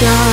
show.